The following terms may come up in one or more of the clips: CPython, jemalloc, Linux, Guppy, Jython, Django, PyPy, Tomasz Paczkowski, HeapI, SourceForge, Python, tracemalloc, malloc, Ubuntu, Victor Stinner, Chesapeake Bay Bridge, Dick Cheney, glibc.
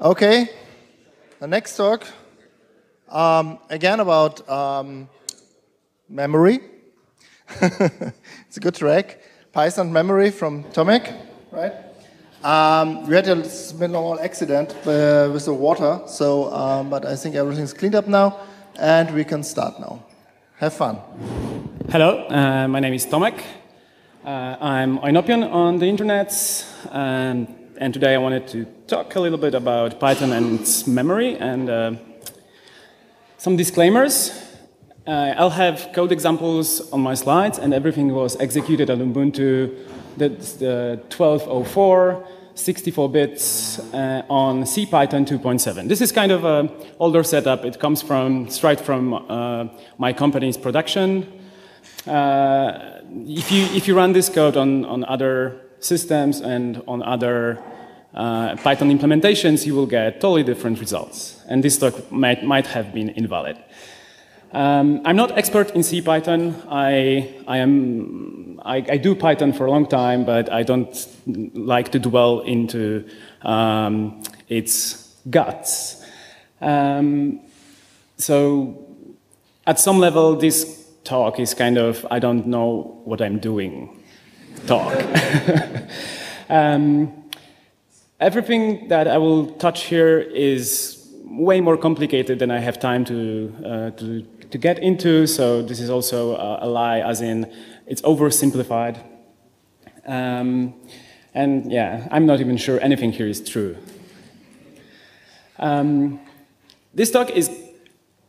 Okay, the next talk, again about memory. It's a good track. Python memory from Tomek, right? We had a small accident with the water, so but I think everything's cleaned up now, and we can start now. Have fun. Hello, my name is Tomek. I'm Oinopian on the internet, and today I wanted to talk a little bit about Python and its memory, and some disclaimers. I'll have code examples on my slides, and everything was executed on Ubuntu, that's the 12.04, 64 bits, on CPython 2.7. This is kind of an older setup. It comes from straight from my company's production. If you run this code on other systems and on other Python implementations, you will get totally different results. And this talk might have been invalid. I'm not expert in CPython. I do Python for a long time, but I don't like to dwell into its guts. So at some level, this talk is kind of I don't know what I'm doing talk. Everything that I will touch here is way more complicated than I have time to get into, so this is also a lie, as in it's oversimplified. And yeah, I'm not even sure anything here is true. This talk is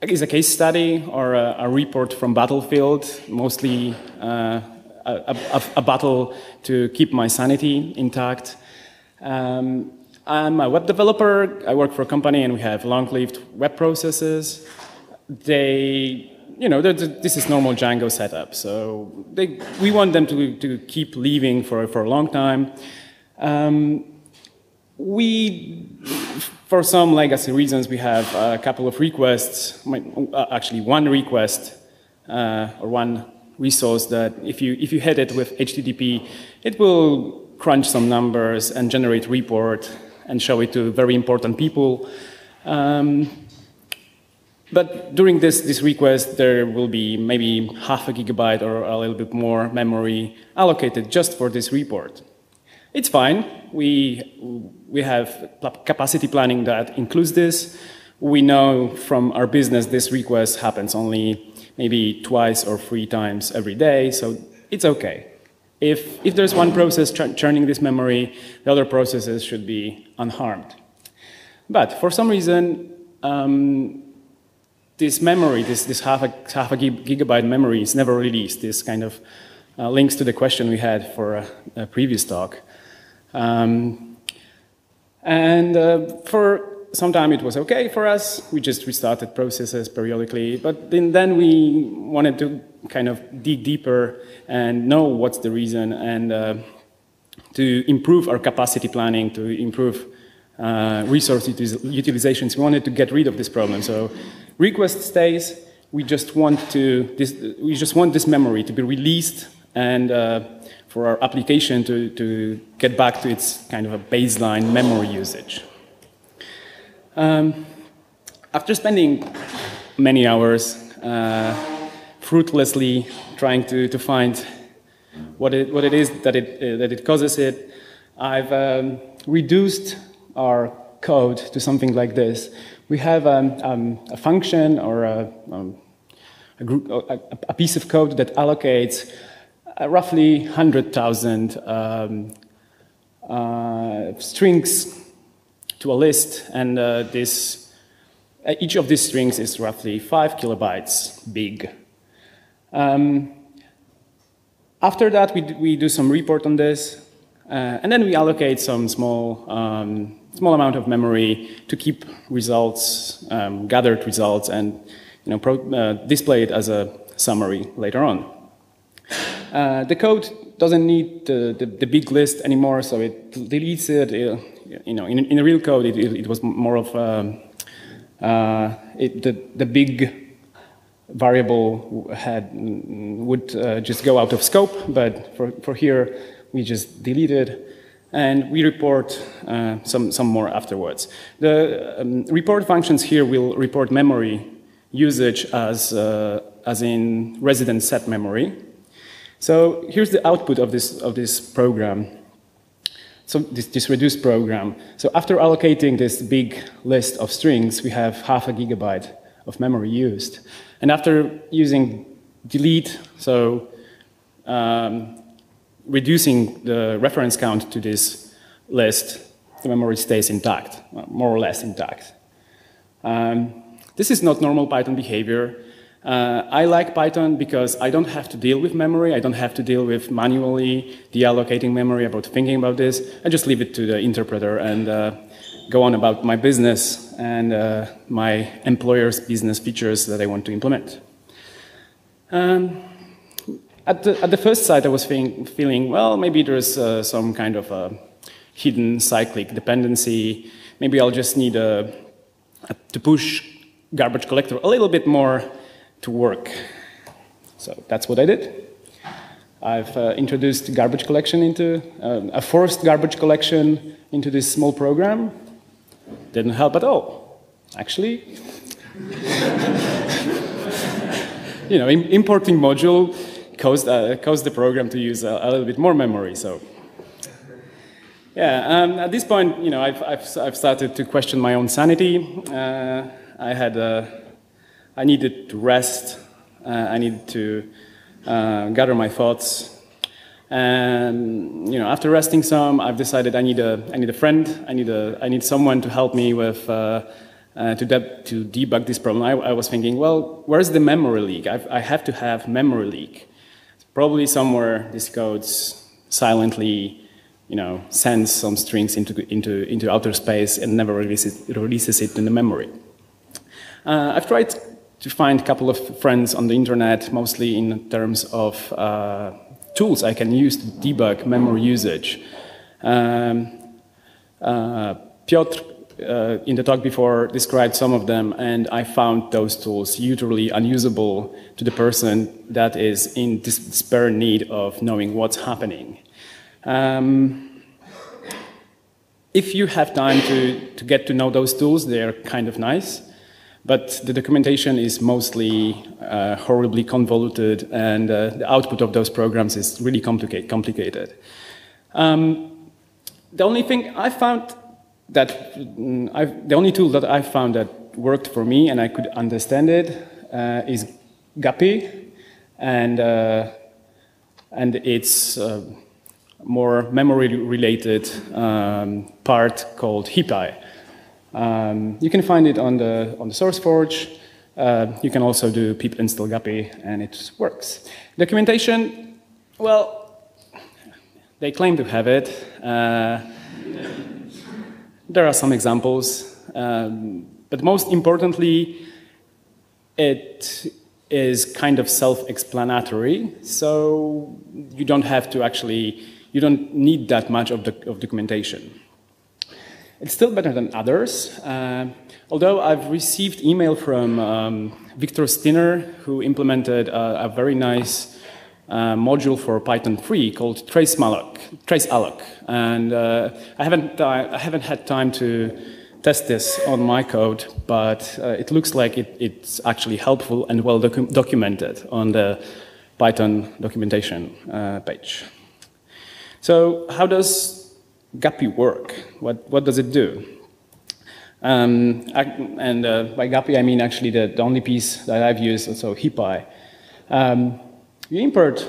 a case study or a report from battlefield, mostly a battle to keep my sanity intact. I'm a web developer. I work for a company, and we have long-lived web processes. They, you know, this is normal Django setup. So we want them to keep living for a long time. For some legacy reasons, we have a couple of requests. Actually, one request or one resource that if you hit it with HTTP, it will crunch some numbers and generate report and show it to very important people. But during this request, there will be maybe half a gigabyte or a little bit more memory allocated just for this report. It's fine. We have capacity planning that includes this. We know from our business this request happens only maybe twice or three times every day, so it's okay. If there's one process churning this memory, the other processes should be unharmed. But for some reason, this memory, this half a gigabyte memory is never released. This kind of links to the question we had for a previous talk. For some time it was okay for us. We just restarted processes periodically, but then we wanted to kind of dig deeper and know what's the reason, and to improve our capacity planning, to improve resource utilizations. We wanted to get rid of this problem. So request stays. We just want this memory to be released, and for our application to get back to its kind of a baseline memory usage. After spending many hours fruitlessly trying to find what it is that it causes it, I've reduced our code to something like this. We have a function or a piece of code that allocates roughly 100,000 strings to a list, and each of these strings is roughly 5 kilobytes big. After that, we do some report on this, and then we allocate some small amount of memory to keep results, gathered results, and you know display it as a summary later on. The code doesn't need the big list anymore, so it deletes it. You know, in the real code, it was more of the big variable would just go out of scope, but for here, we just delete it. and we report some more afterwards. The report functions here will report memory usage as in resident set memory. So here's the output of this program. So this reduced program. So after allocating this big list of strings, we have half a gigabyte of memory used. And after using delete, so reducing the reference count to this list, the memory stays intact, more or less intact. This is not normal Python behavior. I like Python because I don't have to deal with memory. I don't have to deal with manually deallocating memory, about thinking about this. I just leave it to the interpreter and go on about my business and my employer's business features that I want to implement. At the first sight, I was feeling, well, maybe there's some kind of a hidden cyclic dependency. Maybe I'll just need to push garbage collector a little bit more to work. So that's what I did. I've introduced garbage collection into a forced garbage collection into this small program. Didn't help at all, actually. You know, importing module caused the program to use a little bit more memory. So, yeah. At this point, you know, I've started to question my own sanity. I needed to rest, I needed to gather my thoughts, and you know, after resting some, I've decided I need a friend, I need someone to help me with to debug this problem. I was thinking, well, where's the memory leak? I have to have memory leak. It's probably somewhere this code silently, you know, sends some strings into outer space and never releases it in the memory. I've tried to find a couple of friends on the internet, mostly in terms of tools I can use to debug memory usage. Piotr, in the talk before, described some of them, and I found those tools utterly unusable to the person that is in desperate need of knowing what's happening. If you have time to get to know those tools, they're kind of nice. But the documentation is mostly horribly convoluted, and the output of those programs is really complicated. The only thing I found that the only tool that I found that worked for me and I could understand it is Guppy, and its more memory-related part called HeapI. You can find it on the SourceForge. You can also do pip install guppy, and it works. Documentation, well, they claim to have it. There are some examples, but most importantly, it is kind of self-explanatory. So you don't have to actually, you don't need that much of documentation. It's still better than others, although I've received email from Victor Stinner, who implemented a very nice module for Python 3 called tracemalloc, and I haven't had time to test this on my code, but it looks like it's actually helpful and well documented on the Python documentation page. So how does Guppy work? What does it do? By Guppy I mean actually the only piece that I've used, so HeapI. You import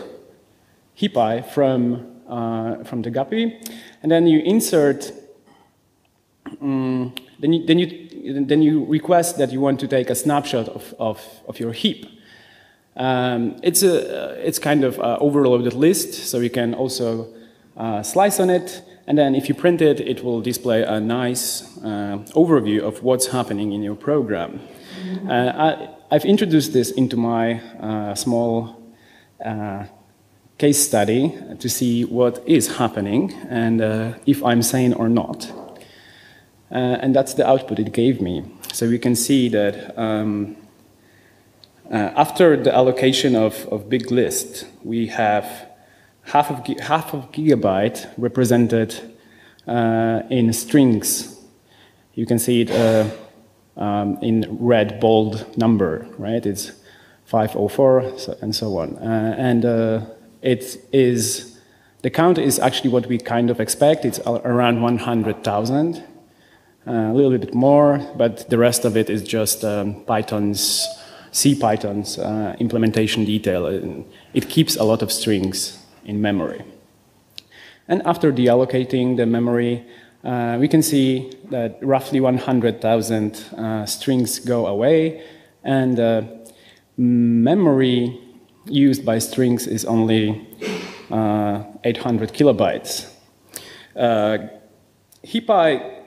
HeapI from the Guppy, and then you insert. Then you request that you want to take a snapshot of your heap. It's kind of an overloaded list, so you can also slice on it. And then if you print it, it will display a nice overview of what's happening in your program. I've introduced this into my small case study to see what is happening and if I'm sane or not. And that's the output it gave me. So you can see that after the allocation of big list, we have half of gigabyte represented in strings. You can see it in red bold number, right? It's 504 and so on. It is, the count is actually what we kind of expect. It's around 100,000, a little bit more, but the rest of it is just Python's, CPython's implementation detail. It keeps a lot of strings in memory. And after deallocating the memory, we can see that roughly 100,000 strings go away, and memory used by strings is only 800 kilobytes. HeapI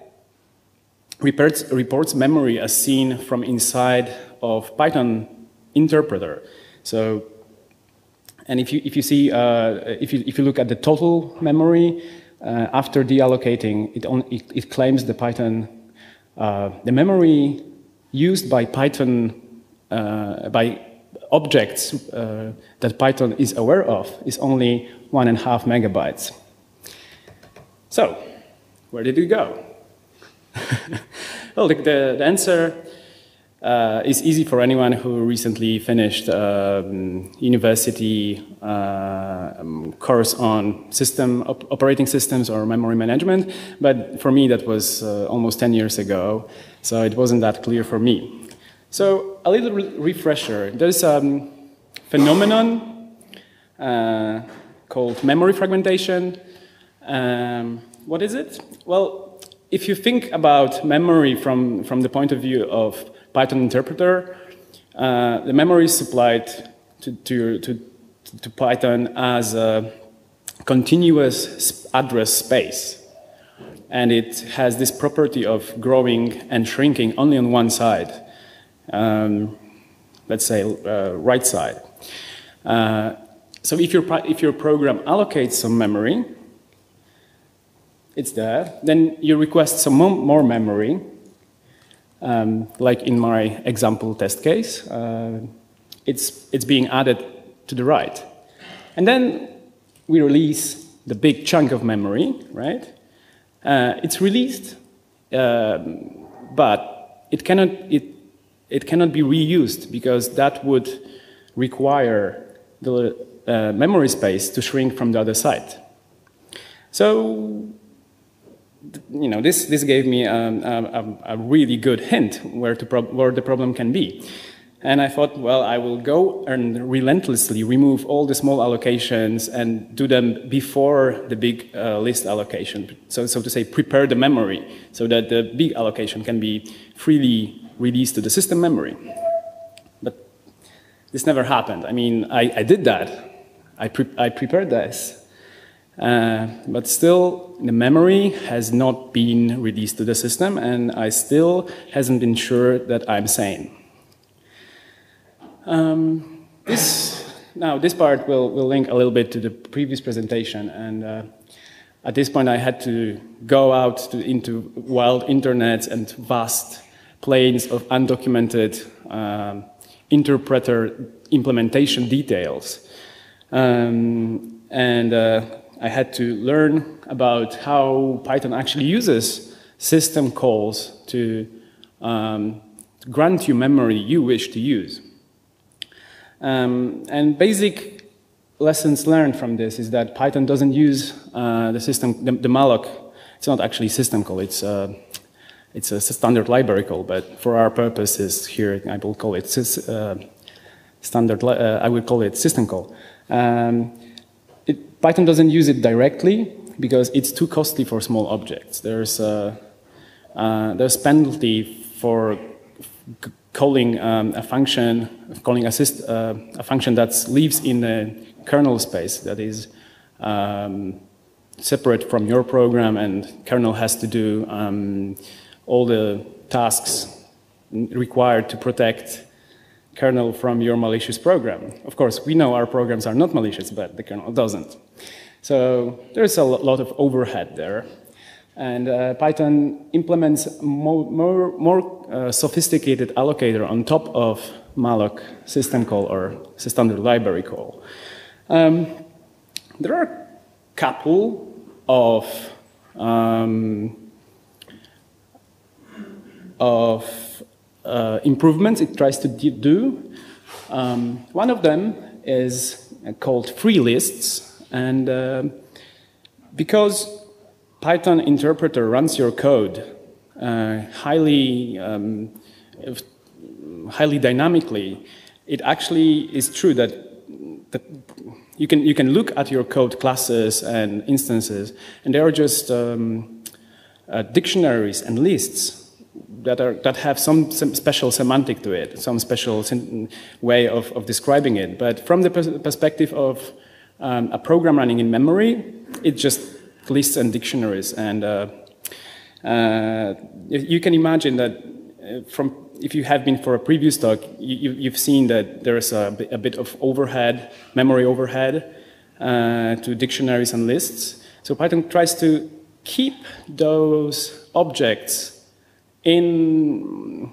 reports memory as seen from inside of Python interpreter. So, and if you look at the total memory after deallocating, it claims the Python the memory used by Python by objects that Python is aware of is only 1.5 megabytes. So, where did we go? Well, the answer is easy for anyone who recently finished university course on operating systems or memory management, but for me that was almost 10 years ago, so it wasn't that clear for me. So a little refresher. There's a phenomenon called memory fragmentation. What is it? Well, if you think about memory from the point of view of Python interpreter, the memory is supplied to Python as a continuous address space. And it has this property of growing and shrinking only on one side. Let's say right side. So if your program allocates some memory, it's there, then you request some more memory, like in my example test case, it's being added to the right. And then we release the big chunk of memory, right? It's released, but it cannot be reused, because that would require the memory space to shrink from the other side. So, you know, this gave me a really good hint where the problem can be. And I thought, well, I will go and relentlessly remove all the small allocations and do them before the big list allocation. So to say, prepare the memory so that the big allocation can be freely released to the system memory. But this never happened. I mean, I did that. I prepared this. But still, the memory has not been released to the system, and I still hasn't been sure that I'm sane. Now, this part will link a little bit to the previous presentation, and at this point I had to go out into wild internets and vast planes of undocumented interpreter implementation details. I had to learn about how Python actually uses system calls to grant you memory you wish to use. And basic lessons learned from this is that Python doesn't use the malloc. It's not actually system call, it's a standard library call, but for our purposes here, I will call it system call. Python doesn't use it directly because it's too costly for small objects. There's penalty for calling a function that lives in the kernel space, that is separate from your program, and kernel has to do all the tasks required to protect kernel from your malicious program. Of course, we know our programs are not malicious, but the kernel doesn't. So there's a lot of overhead there. And Python implements more sophisticated allocator on top of malloc system call or standard library call. There are couple of improvements it tries to do. One of them is called free lists, and because Python interpreter runs your code highly dynamically, it actually is true that you can look at your code classes and instances, and they are just dictionaries and lists that have some special semantic to it, some special way of describing it. But from the perspective of a program running in memory, it's just lists and dictionaries. And you can imagine that if you have been for a previous talk, you've seen that there is a bit of overhead, memory overhead to dictionaries and lists. So Python tries to keep those objects in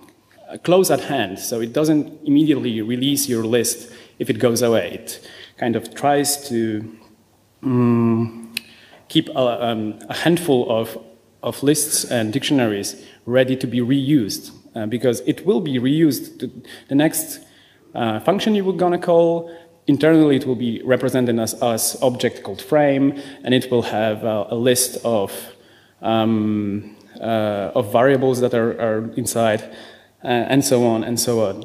close at hand, so it doesn't immediately release your list if it goes away. It kind of tries to keep a handful of lists and dictionaries ready to be reused, because it will be reused. The next function you were going to call, internally it will be represented as object called frame, and it will have a list of variables that are inside, and so on and so on.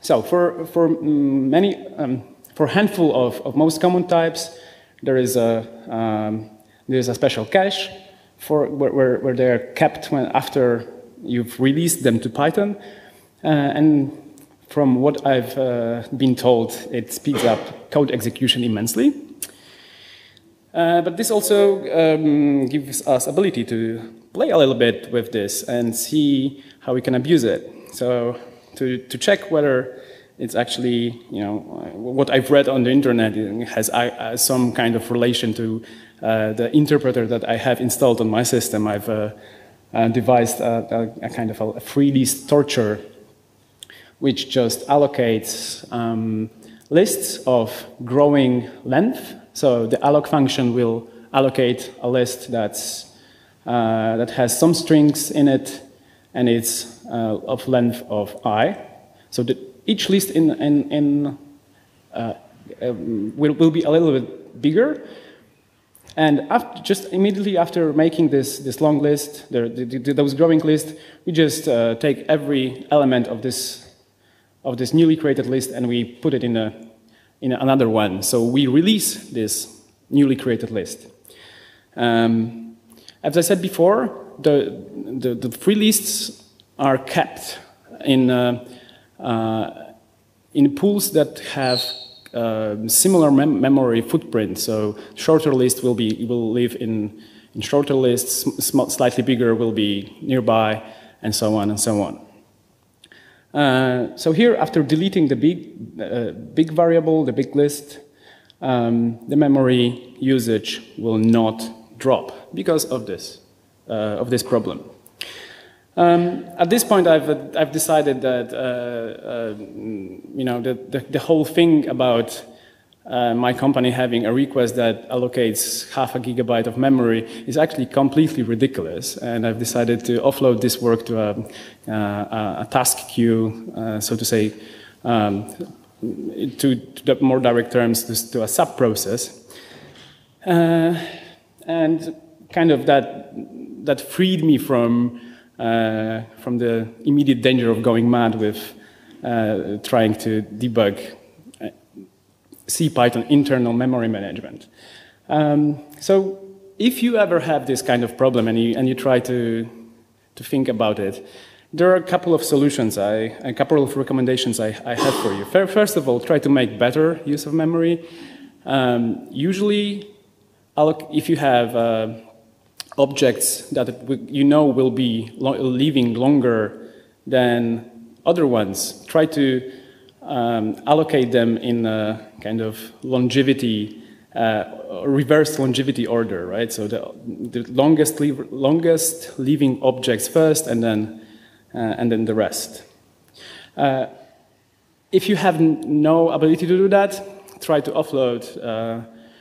So for a handful of most common types, there is a special cache for where they are kept after you've released them to Python, and from what I've been told, it speeds up code execution immensely. But this also gives us ability to play a little bit with this and see how we can abuse it. So to check whether it's actually, you know, what I've read on the internet has some kind of relation to the interpreter that I have installed on my system, I've devised a kind of a free list torture, which just allocates lists of growing length. So the alloc function will allocate a list that has some strings in it, and it's of length of I. So each list will be a little bit bigger. And just immediately after making this long list, those growing list, we just take every element of this newly created list and we put it in another one. So we release this newly created list. As I said before, the free lists are kept in pools that have similar memory footprint. So shorter lists will live in shorter lists, slightly bigger will be nearby, and so on and so on. So here, after deleting the big variable, the big list, the memory usage will not drop because of this problem. At this point, I've decided that you know, the whole thing about my company having a request that allocates half a gigabyte of memory is actually completely ridiculous, and I've decided to offload this work to a task queue, so to say, to the more direct terms, to a sub-process, and kind of that freed me from the immediate danger of going mad with trying to debug CPython internal memory management. So if you ever have this kind of problem and you try to think about it, there are a couple of solutions, a couple of recommendations I have for you. First of all, try to make better use of memory. Usually, if you have objects that you know will be living longer than other ones, try to allocate them in a kind of longevity, reverse longevity order, right? So the longest living objects first, and then the rest. If you have no ability to do that, try to offload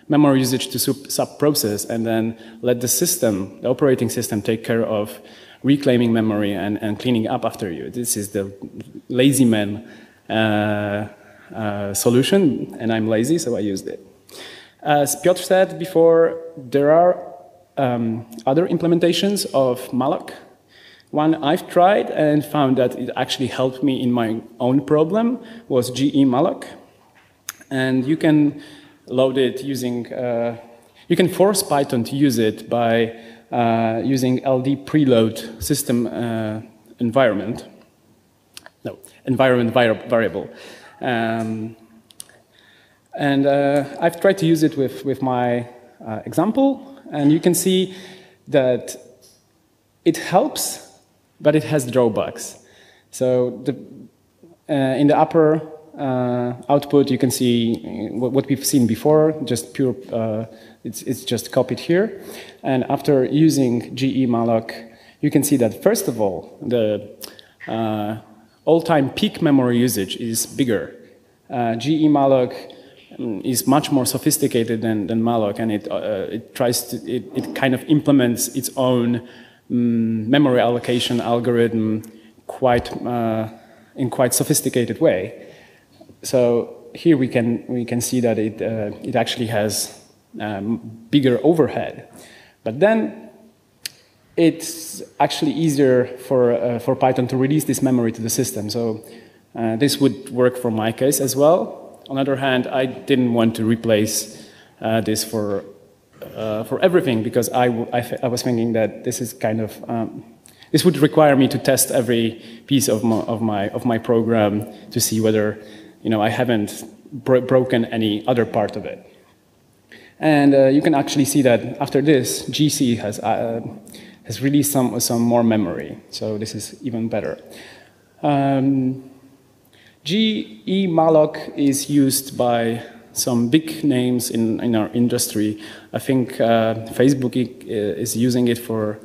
memory usage to sub-process, and then let the system, the operating system, take care of reclaiming memory and cleaning up after you. This is the lazy man solution, and I'm lazy, so I used it. As Piotr said before, there are other implementations of malloc. One I've tried and found that it actually helped me in my own problem was jemalloc. And you can load it using, you can force Python to use it by using LD preload system environment. No, environment variable. I've tried to use it with my example, and you can see that it helps, but it has drawbacks. So the, in the upper output, you can see what we've seen before, just pure, it's just copied here. And after using jemalloc, you can see that, first of all, the all-time peak memory usage is bigger. Jemalloc is much more sophisticated than malloc, and it kind of implements its own memory allocation algorithm quite in quite sophisticated way. So here we can see that it actually has bigger overhead, but then it's actually easier for Python to release this memory to the system. So this would work for my case as well. On the other hand, I didn't want to replace this for everything, because I was thinking that this is kind of this would require me to test every piece of my program to see whether, you know, I haven't broken any other part of it. And you can actually see that after this, GC has released some more memory, so this is even better. Jemalloc is used by some big names in our industry. I think Facebook is using it for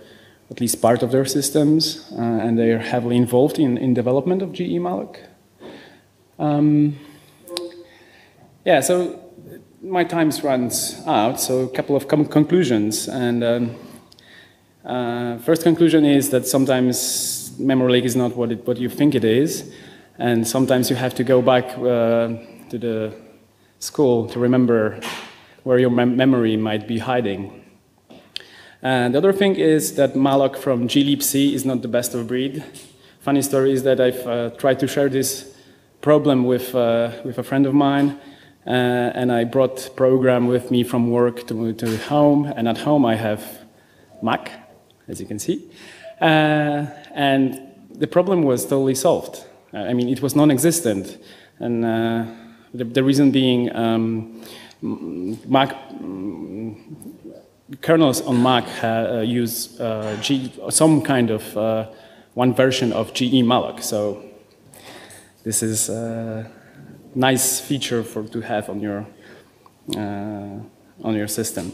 at least part of their systems, and they are heavily involved in development of jemalloc. Yeah, so my time runs out, so a couple of conclusions. And first conclusion is that sometimes memory leak is not what you think it is, and sometimes you have to go back to the school to remember where your memory might be hiding. And the other thing is that malloc from glibc is not the best of breed. Funny story is that I've tried to share this problem with a friend of mine, and I brought program with me from work to home, and at home I have Mac, as you can see, and the problem was totally solved. I mean, it was non-existent, and the reason being, Mac kernels on Mac use some kind of one version of jemalloc. So this is a nice feature to have on your system.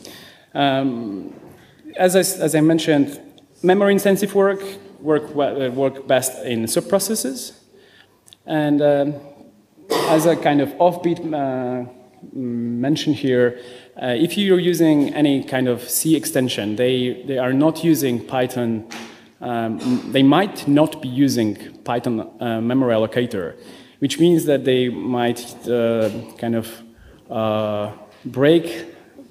As I mentioned, memory-intensive work best in subprocesses, and as a kind of offbeat mention here, if you're using any kind of C extension, they are not using Python. They might not be using Python memory allocator, which means that they might kind of break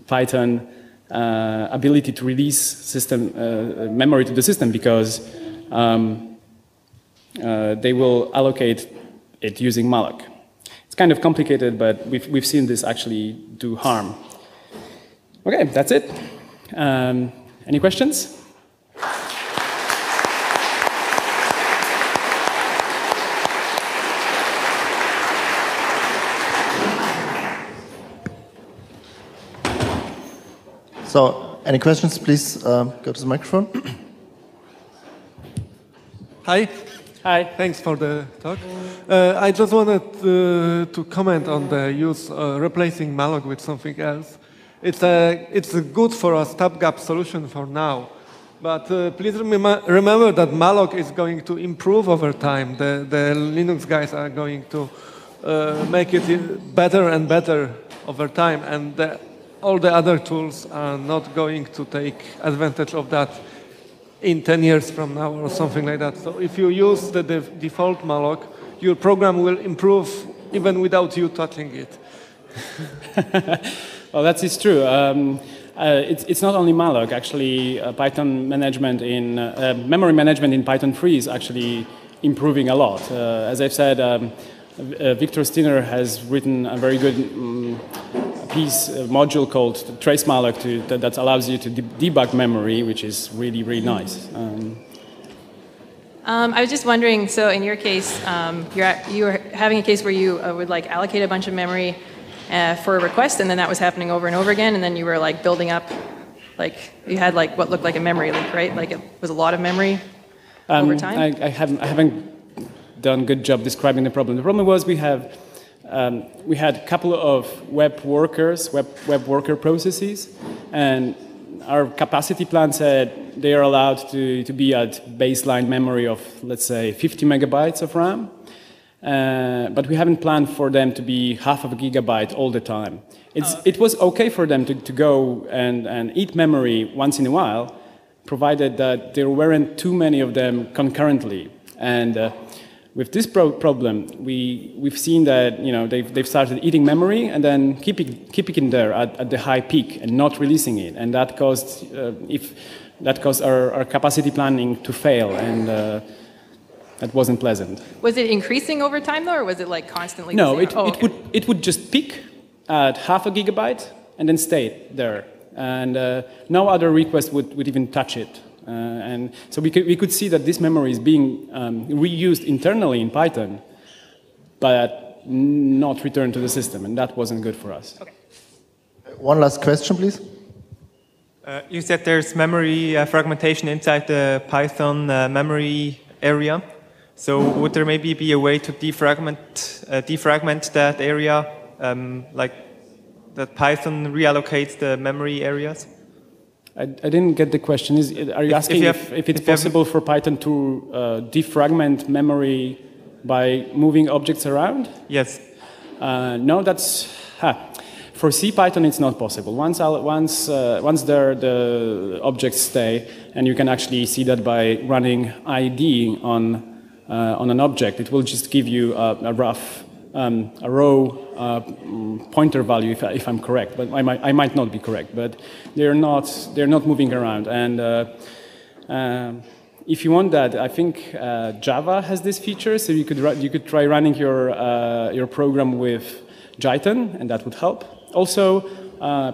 Python ability to release system memory to the system, because they will allocate it using malloc. It's kind of complicated, but we've seen this actually do harm. Okay, that's it. Any questions? So, any questions, please go to the microphone. Hi. Hi. Thanks for the talk. I just wanted to comment on the use replacing malloc with something else. It's good for a stopgap solution for now, but please remember that malloc is going to improve over time. The Linux guys are going to make it better and better over time, and all the other tools are not going to take advantage of that in 10 years from now or something like that. So if you use the default malloc, your program will improve even without you touching it. Well, that is true. It's not only malloc. Actually, Python management in memory management in Python 3 is actually improving a lot. As I've said, Victor Stinner has written a very good piece, module called tracemalloc that allows you to debug memory, which is really, really nice. I was just wondering, so in your case, you were having a case where you would like allocate a bunch of memory for a request, and then that was happening over and over again, and then you were like building up, like you had like what looked like a memory leak, right? Like it was a lot of memory over time. I haven't done a good job describing the problem. The problem was we had a couple of web worker processes, and our capacity plan said they are allowed to be at baseline memory of, let's say, 50 megabytes of RAM. But we haven't planned for them to be half of a gigabyte all the time. It was okay for them to go and eat memory once in a while, provided that there weren't too many of them concurrently. And with this problem, we've seen that, you know, they've started eating memory and then keeping it there at the high peak and not releasing it. And that caused our capacity planning to fail, and that wasn't pleasant. Was it increasing over time, though, or was it like constantly? No, it would just peak at half a gigabyte and then stay there, and no other request would even touch it. And so we could see that this memory is being reused internally in Python, but not returned to the system, and that wasn't good for us. Okay. One last question, please. You said there's memory fragmentation inside the Python memory area. So would there maybe be a way to defragment that area, like that Python reallocates the memory areas? I didn't get the question. Are you asking if it's possible for Python to defragment memory by moving objects around? Yes. No, that's... For CPython, it's not possible. Once there, the objects stay, and you can actually see that by running ID on an object. It will just give you a row pointer value, if I'm correct. But I might not be correct. But they're not moving around. And if you want that, I think Java has this feature, so you could try running your program with Jython, and that would help. Also,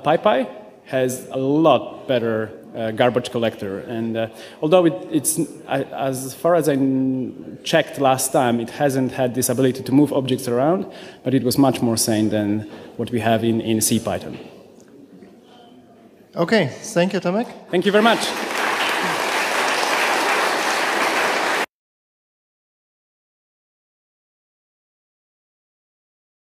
PyPy has a lot better garbage collector, and although as far as I checked last time, it hasn't had this ability to move objects around, but it was much more sane than what we have in CPython. Okay, thank you, Tomek. Thank you very much.